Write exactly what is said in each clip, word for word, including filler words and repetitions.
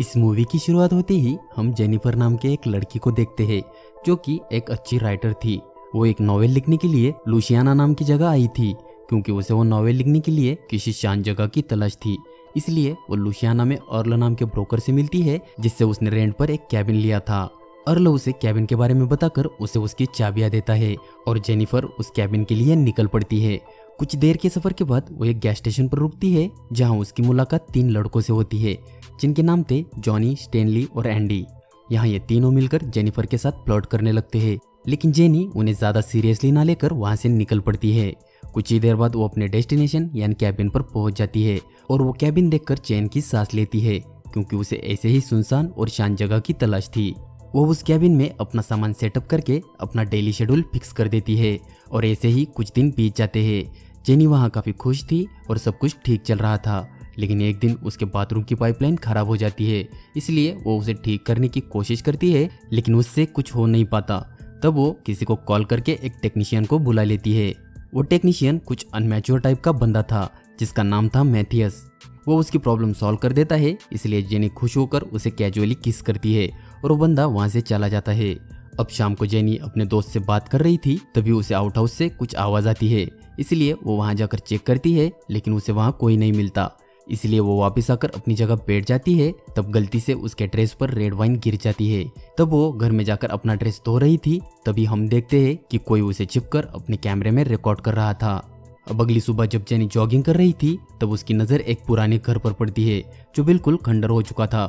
इस मूवी की शुरुआत होते ही हम जेनिफर नाम के एक लड़की को देखते हैं जो कि एक अच्छी राइटर थी। वो एक नॉवेल लिखने के लिए लुसियाना नाम की जगह आई थी क्योंकि उसे वो नॉवेल लिखने के लिए किसी शांत जगह की तलाश थी। इसलिए वो लुसियाना में अर्ल नाम के ब्रोकर से मिलती है जिससे उसने रेंट पर एक कैबिन लिया था। अर्ल उसे कैबिन के बारे में बताकर उसे उसकी चाबियां देता है और जेनिफर उस कैबिन के लिए निकल पड़ती है। कुछ देर के सफर के बाद वो एक गैस स्टेशन पर रुकती है जहां उसकी मुलाकात तीन लड़कों से होती है जिनके नाम थे जॉनी, स्टैनली और एंडी। यहाँ ये तीनों मिलकर जेनिफर के साथ प्लॉट करने लगते हैं, लेकिन जेनी उन्हें ज्यादा सीरियसली ना लेकर वहाँ से निकल पड़ती है। कुछ ही देर बाद वो अपने डेस्टिनेशन यानी कैबिन पर पहुँच जाती है और वो कैबिन देखकर चैन की सांस लेती है क्योंकि उसे ऐसे ही सुनसान और शांत जगह की तलाश थी। वो उस कैबिन में अपना सामान सेटअप करके अपना डेली शेड्यूल फिक्स कर देती है और ऐसे ही कुछ दिन बीत जाते हैं। जेनी वहाँ काफ़ी खुश थी और सब कुछ ठीक चल रहा था, लेकिन एक दिन उसके बाथरूम की पाइपलाइन खराब हो जाती है। इसलिए वो उसे ठीक करने की कोशिश करती है लेकिन उससे कुछ हो नहीं पाता। तब वो किसी को कॉल करके एक टेक्नीशियन को बुला लेती है। वो टेक्नीशियन कुछ अनमैच्योर टाइप का बंदा था जिसका नाम था मैथियस। वो उसकी प्रॉब्लम सॉल्व कर देता है, इसलिए जेनी खुश होकर उसे कैजुअली किस करती है और वो बंदा वहाँ से चला जाता है। अब शाम को जेनी अपने दोस्त से बात कर रही थी तभी उसे आउट हाउस से कुछ आवाज़ आती है, इसलिए वो वहाँ जाकर चेक करती है लेकिन उसे वहाँ कोई नहीं मिलता। इसलिए वो वापस आकर अपनी जगह बैठ जाती है। तब गलती से उसके ड्रेस पर रेड वाइन गिर जाती है। तब वो घर में जाकर अपना ड्रेस धो रही थी तभी हम देखते हैं कि कोई उसे छिपकर अपने कैमरे में रिकॉर्ड कर रहा था। अब अगली सुबह जब जेनी जॉगिंग कर रही थी तब उसकी नज़र एक पुराने घर पर पड़ती है जो बिल्कुल खंडर हो चुका था,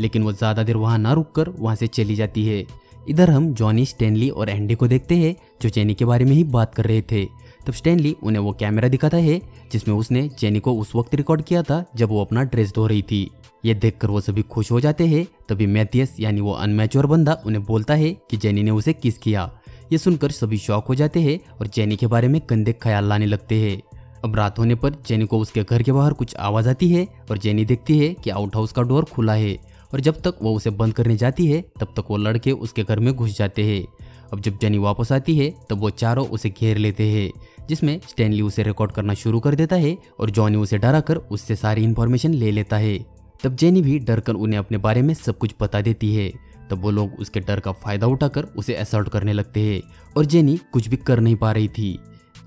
लेकिन वो ज़्यादा देर वहाँ ना रुककर वहाँ से चली जाती है। इधर हम जॉनी, स्टैनली और एंडी को देखते हैं जो जेनी के बारे में ही बात कर रहे थे। तब स्टैनली उन्हें वो कैमरा दिखाता है जिसमें उसने जेनी को उस वक्त रिकॉर्ड किया था जब वो अपना ड्रेस धो रही थी। ये देखकर वो सभी खुश हो जाते हैं। तभी मैथियस यानी वो अनमैच्योर बंदा उन्हें बोलता है कि जेनी ने उसे किस किया। ये सुनकर सभी शॉक हो जाते हैं और जेनी के बारे में गंदे ख्याल लाने लगते हैं। अब रात होने पर जेनी को उसके घर के बाहर कुछ आवाज़ आती है और जेनी देखती है कि आउट हाउस का डोर खुला है और जब तक वो उसे बंद करने जाती है तब तक वो लड़के उसके घर में घुस जाते हैं। अब जब जेनी वापस आती है तब वो चारों उसे घेर लेते हैं जिसमें स्टैनली उसे रिकॉर्ड करना शुरू कर देता है और जॉनी उसे डराकर उससे सारी इन्फॉर्मेशन ले लेता है। तब जेनी भी डरकर उन्हें अपने बारे में सब कुछ बता देती है। तब वो लोग उसके डर का फायदा उठाकर उसे असॉल्ट करने लगते हैं और जेनी कुछ भी कर नहीं पा रही थी।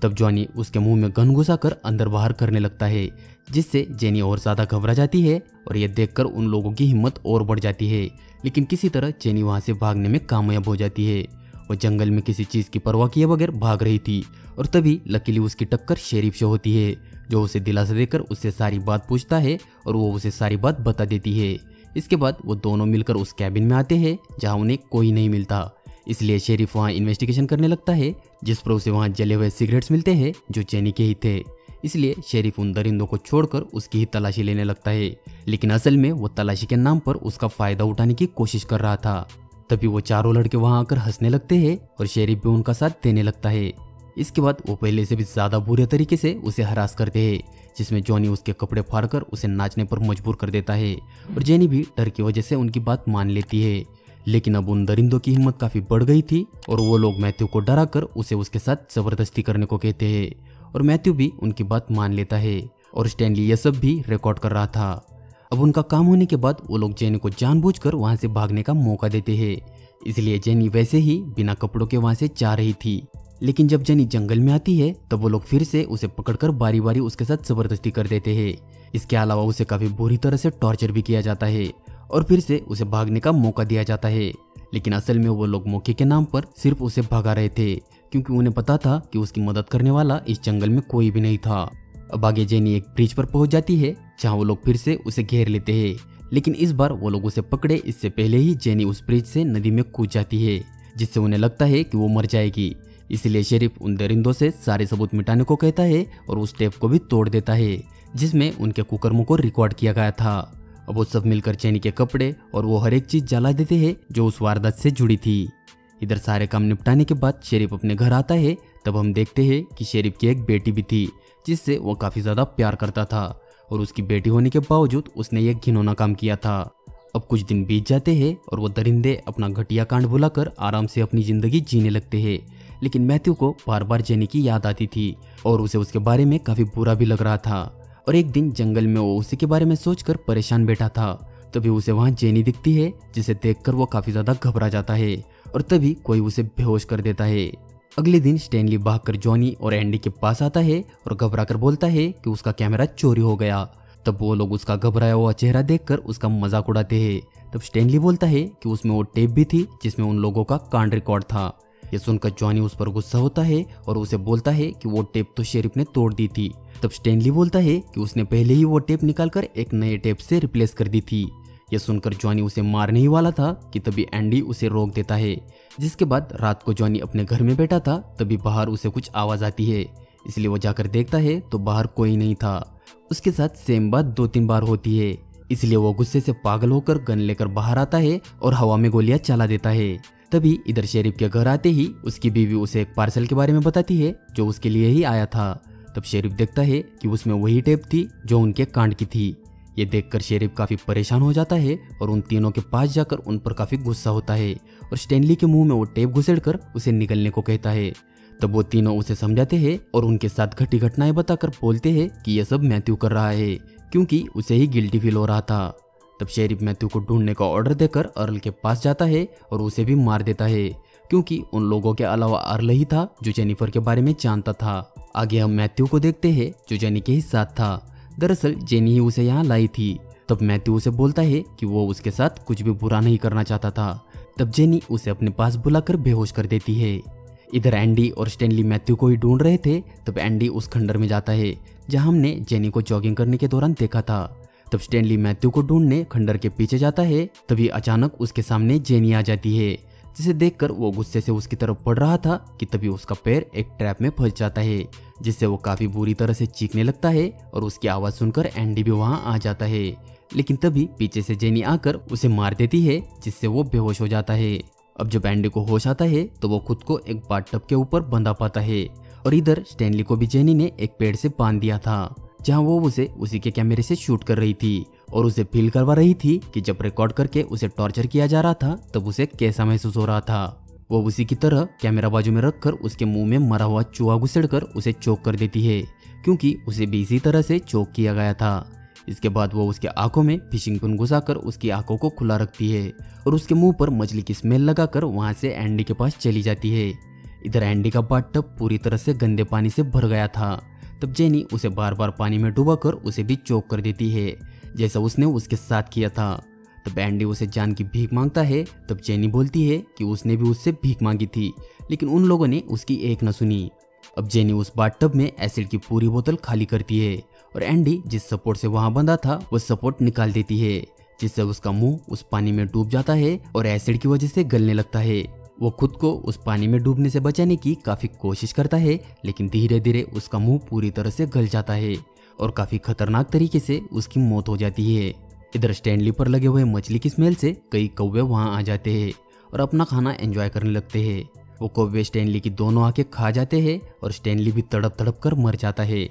तब जॉनी उसके मुंह में गन घुसाकर अंदर बाहर करने लगता है जिससे जेनी और ज़्यादा घबरा जाती है और यह देखकर उन लोगों की हिम्मत और बढ़ जाती है, लेकिन किसी तरह जेनी वहाँ से भागने में कामयाब हो जाती है। वो जंगल में किसी चीज़ की परवाह किए बगैर भाग रही थी और तभी लकीली उसकी टक्कर शेरिफ से होती है जो उसे दिलासा देकर उससे सारी बात पूछता है और वो उसे सारी बात बता देती है। इसके बाद वो दोनों मिलकर उस कैबिन में आते हैं जहाँ उन्हें कोई नहीं मिलता, इसलिए शेरिफ वहाँ इन्वेस्टिगेशन करने लगता है जिस पर उसे वहाँ जले हुए सिगरेट्स मिलते हैं जो जेनी के ही थे। इसलिए शेरिफ उन दरिंदों को छोड़कर उसकी ही तलाशी लेने लगता है, लेकिन असल में वो तलाशी के नाम पर उसका फ़ायदा उठाने की कोशिश कर रहा था। तभी वो चारों लड़के वहाँ आकर हंसने लगते हैं और शेरिफ भी उनका साथ देने लगता है। इसके बाद वो पहले से भी ज़्यादा बुरे तरीके से उसे हरास करते हैं जिसमें जॉनी उसके कपड़े फाड़कर उसे नाचने पर मजबूर कर देता है और जेनी भी डर की वजह से उनकी बात मान लेती है। लेकिन अब उन दरिंदों की हिम्मत काफ़ी बढ़ गई थी और वो लोग मैथ्यू को डराकर उसे उसके साथ ज़बरदस्ती करने को कहते हैं और मैथ्यू भी उनकी बात मान लेता है और स्टैनली यह सब भी रिकॉर्ड कर रहा था। अब उनका काम होने के बाद वो लोग जेनी को जानबूझकर वहाँ से भागने का मौका देते हैं, इसलिए जेनी वैसे ही बिना कपड़ों के वहाँ से जा रही थी। लेकिन जब जेनी जंगल में आती है तब वो लोग फिर से उसे पकड़कर बारी बारी उसके साथ ज़बरदस्ती कर देते हैं। इसके अलावा उसे काफ़ी बुरी तरह से टॉर्चर भी किया जाता है और फिर से उसे भागने का मौका दिया जाता है, लेकिन असल में वो लोग मौके के नाम पर सिर्फ उसे भगा रहे थे क्योंकि उन्हें पता था कि उसकी मदद करने वाला इस जंगल में कोई भी नहीं था। अब आगे जेनी एक ब्रिज पर पहुंच जाती है जहां वो लोग फिर से उसे घेर लेते हैं, लेकिन इस बार वो लोग उसे पकड़े इससे पहले ही जेनी उस ब्रिज से नदी में कूद जाती है जिससे उन्हें लगता है कि वो मर जाएगी। इसलिए शेरिफ उन दरिंदों से सारे सबूत मिटाने को कहता है और उस टेप को भी तोड़ देता है जिसमें उनके कुकर्मों को रिकॉर्ड किया गया था। अब वो सब मिलकर जेनी के कपड़े और वो हर एक चीज़ जला देते हैं जो उस वारदात से जुड़ी थी। इधर सारे काम निपटाने के बाद शेरिफ अपने घर आता है। तब हम देखते हैं कि शेरिफ की एक बेटी भी थी जिससे वो काफ़ी ज़्यादा प्यार करता था और उसकी बेटी होने के बावजूद उसने यह घिनौना काम किया था। अब कुछ दिन बीत जाते हैं और वो दरिंदे अपना घटिया कांड भुलाकर आराम से अपनी ज़िंदगी जीने लगते हैं, लेकिन मैथ्यू को बार बार जेनी की याद आती थी और उसे उसके बारे में काफ़ी बुरा भी लग रहा था। और एक दिन जंगल में वो उसी के बारे में सोचकर परेशान बैठा था तभी उसे वहाँ जेनी दिखती है, जिसे देखकर वो काफी ज्यादा घबरा जाता है और तभी कोई उसे बेहोश कर देता है। अगले दिन स्टैनली भागकर जॉनी और एंडी के पास आता है और घबराकर बोलता है कि उसका कैमरा चोरी हो गया। तब वो लोग उसका घबराया हुआ चेहरा देखकर उसका मजाक उड़ाते हैं। तब स्टैनली बोलता है कि उसमें वो टेप भी थी जिसमें उन लोगों का कांड रिकॉर्ड था। ये सुनकर जॉनी उस पर गुस्सा होता है और उसे बोलता है कि वो टेप तो शेरिफ ने तोड़ दी थी। तब स्टैनली बोलता है कि उसने पहले ही वो टेप निकालकर एक नए टेप से रिप्लेस कर दी थी। यह सुनकर जॉनी उसे मारने ही वाला था कि तभी एंडी उसे रोक देता है, जिसके बाद रात को जॉनी अपने घर में बैठा था तभी बाहर उसे कुछ आवाज़ आती है, इसलिए वो जाकर देखता है तो बाहर कोई नहीं था। उसके साथ सेम बात दो तीन बार होती है, इसलिए वो गुस्से से पागल होकर गन लेकर बाहर आता है और हवा में गोलियां चला देता है। तभी इधर शेरिफ के घर आते ही उसकी बीवी उसे एक पार्सल के बारे में बताती है जो उसके लिए ही आया था। तब शेरिफ देखता है कि उसमें वही टेप थी जो उनके कांड की थी। ये देखकर शेरिफ काफी परेशान हो जाता है और उन तीनों के पास जाकर उन पर काफी गुस्सा होता है और स्टैनली के मुंह में वो टेप घुसेड़कर उसे निकलने को कहता है। तब वो तीनों उसे समझाते हैं और उनके साथ घटी घटनाएं बताकर बोलते हैं कि यह सब मैथ्यू कर रहा है, क्योंकि उसे ही गिल्टी फील हो रहा था। तब शेरिफ मैथ्यू को ढूंढने का ऑर्डर देकर अर्ल के पास जाता है और उसे भी मार देता है, क्योंकि उन लोगों के अलावा अर्ल ही था जो जेनिफर के बारे में जानता था। आगे हम मैथ्यू को देखते हैं जो जेनी के ही साथ था। दरअसल जेनी ही उसे यहाँ लाई थी। तब मैथ्यू उसे बोलता है कि वो उसके साथ कुछ भी बुरा नहीं करना चाहता था। तब जेनी उसे अपने पास बुलाकर बेहोश कर देती है। इधर एंडी और स्टैनली मैथ्यू को ही ढूंढ रहे थे। तब एंडी उस खंडर में जाता है जहाँ हमने जेनी को जॉगिंग करने के दौरान देखा था। तब स्टैनली मैथ्यू को ढूंढने खंडर के पीछे जाता है, तभी अचानक उसके सामने जेनी आ जाती है, जिसे देखकर वो गुस्से से उसकी तरफ पड़ रहा था कि तभी उसका पैर एक ट्रैप में फंस जाता है, जिससे वो काफी बुरी तरह से चीखने लगता है और उसकी आवाज सुनकर एंडी भी वहां आ जाता है। लेकिन तभी पीछे से जेनी आकर उसे मार देती है, जिससे वो बेहोश हो जाता है। अब जब एंडी को होश आता है तो वो खुद को एक बाथटब के ऊपर बंधा पाता है और इधर स्टैनली को भी जेनी ने एक पेड़ से बांध दिया था, जहाँ वो उसे उसी के कैमरे से शूट कर रही थी और उसे फील करवा रही थी कि जब रिकॉर्ड करके उसे टॉर्चर किया जा रहा था तब उसे कैसा महसूस हो रहा था। वो उसी की तरह कैमरा बाजू में रखकर उसके मुंह में मरा हुआ चूहा घुसेड़कर उसे चोक कर देती है, क्योंकि उसे भी इसी तरह से चोक किया गया था। इसके बाद वो उसके आंखों में फिशिंग पिन घुसाकर उसकी आंखों को खुला रखती है और उसके मुंह पर मछली की स्मेल लगाकर वहां से एंडी के पास चली जाती है। इधर एंडी का बाथटब पूरी तरह से गंदे पानी से भर गया था। तब जेनी उसे बार बार पानी में डुबाकर उसे भी चोक कर देती है, जैसा उसने उसके साथ किया था। तब एंडी उसे जान की भीख मांगता है। तब जेनी बोलती है कि उसने भी उससे भीख मांगी थी, लेकिन उन लोगों ने उसकी एक न सुनी। अब जेनी उस बाथटब में एसिड की पूरी बोतल खाली करती है और एंडी जिस सपोर्ट से वहां बंधा था वो सपोर्ट निकाल देती है, जिससे उसका मुंह उस पानी में डूब जाता है और एसिड की वजह से गलने लगता है। वो खुद को उस पानी में डूबने से बचाने की काफी कोशिश करता है, लेकिन धीरे धीरे उसका मुंह पूरी तरह से गल जाता है और काफी खतरनाक तरीके से उसकी मौत हो जाती है। इधर स्टैनली पर लगे हुए मछली की स्मेल से कई कौवे वहां आ जाते हैं और अपना खाना एंजॉय करने लगते हैं। वो कौवे स्टैनली की दोनों आंखें खा जाते हैं और स्टैनली भी तड़प तड़प कर मर जाता है।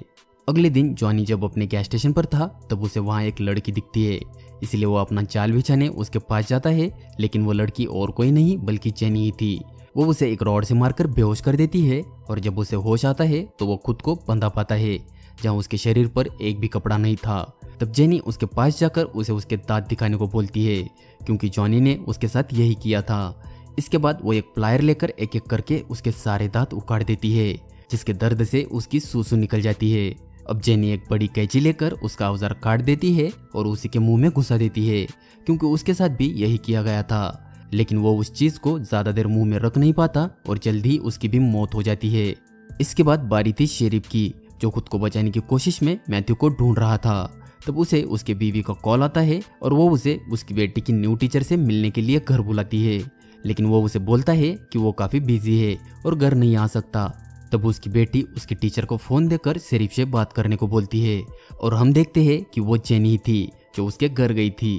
अगले दिन जॉनी जब अपने गैस स्टेशन पर था तब उसे वहाँ एक लड़की दिखती है, इसलिए वो अपना जाल बिछाने उसके पास जाता है, लेकिन वो लड़की और कोई नहीं बल्कि जेनी ही थी। वो उसे एक रॉड से मारकर बेहोश कर देती है और जब उसे होश आता है तो वो खुद को बंधा पाता है, जहाँ उसके शरीर पर एक भी कपड़ा नहीं था। तब जेनी उसके पास जाकर उसे उसके दांत दिखाने को बोलती है, क्योंकि जॉनी ने उसके साथ यही किया था। इसके बाद वो एक प्लायर लेकर एक एक करके उसके सारे दांत उखाड़ देती है, जिसके दर्द से उसकी सूसू निकल जाती है। अब जेनी एक बड़ी कैंची लेकर उसका औजार काट देती है और उसी के मुंह में घुसा देती है, क्योंकि उसके साथ भी यही किया गया था। लेकिन वो उस चीज को ज्यादा देर मुंह में रख नहीं पाता और जल्दी उसकी भी मौत हो जाती है। इसके बाद बारी थी शेरिफ की, जो खुद को बचाने की कोशिश में मैथ्यू को ढूंढ रहा था। तब उसे उसके बीवी का कॉल आता है और वो उसे उसकी बेटी की न्यू टीचर से मिलने के लिए घर बुलाती है, लेकिन वो उसे बोलता है कि वो काफी बिजी है और घर नहीं आ सकता। तब उसकी बेटी उसकी टीचर को फोन देकर शेरिफ से बात करने को बोलती है और हम देखते हैं कि वो जेनी थी जो उसके घर गई थी।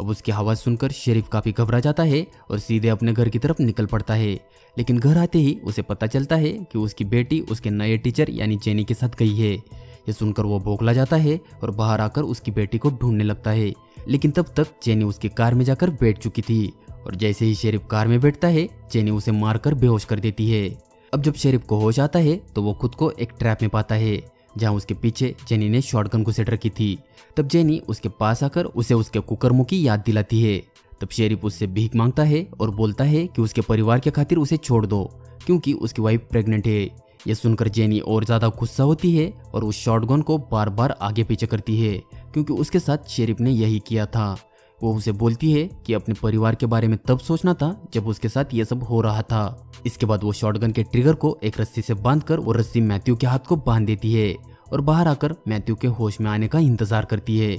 अब उसकी आवाज़ सुनकर शेरिफ काफी घबरा जाता है और सीधे अपने घर की तरफ निकल पड़ता है, लेकिन घर आते ही उसे पता चलता है कि उसकी बेटी उसके नए टीचर यानी जेनी के साथ गई है। यह सुनकर वो बौखला जाता है और बाहर आकर उसकी बेटी को ढूंढने लगता है, लेकिन तब तक जेनी उसकी कार में जाकर बैठ चुकी थी और जैसे ही शेरिफ कार में बैठता है जेनी उसे मारकर बेहोश कर देती है। अब जब शेरिफ को होश आता है तो वो खुद को एक ट्रैप में पाता है जहां उसके पीछे जेनी ने शॉटगन को सेट रखी थी। तब जेनी उसके पास आकर उसे उसके कुकर्मों की याद दिलाती है। तब शेरिफ उससे भीख मांगता है और बोलता है कि उसके परिवार की खातिर उसे छोड़ दो क्योंकि उसकी वाइफ प्रेग्नेंट है। यह सुनकर जेनी और ज़्यादा गुस्सा होती है और उस शॉटगन को बार बार आगे पीछे करती है क्योंकि उसके साथ शेरिफ ने यही किया था। वो उसे बोलती है कि अपने परिवार के बारे में तब सोचना था जब उसके साथ ये सब हो रहा था। इसके बाद वो शॉटगन के ट्रिगर को एक रस्सी से बांधकर वो रस्सी मैथ्यू के हाथ को बांध देती है और बाहर आकर मैथ्यू के होश में आने का इंतजार करती है।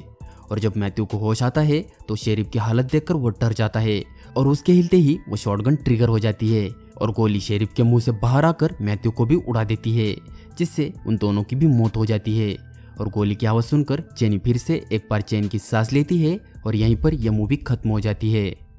और जब मैथ्यू को होश आता है तो शेरिफ की हालत देखकर वो डर जाता है और उसके हिलते ही वो शॉटगन ट्रिगर हो जाती है और गोली शेरिफ के मुंह से बाहर आकर मैथ्यू को भी उड़ा देती है, जिससे उन दोनों की भी मौत हो जाती है। और गोली की आवाज़ सुनकर जेनी फिर से एक बार चैन की सांस लेती है और यहीं पर यह मूवी खत्म हो जाती है।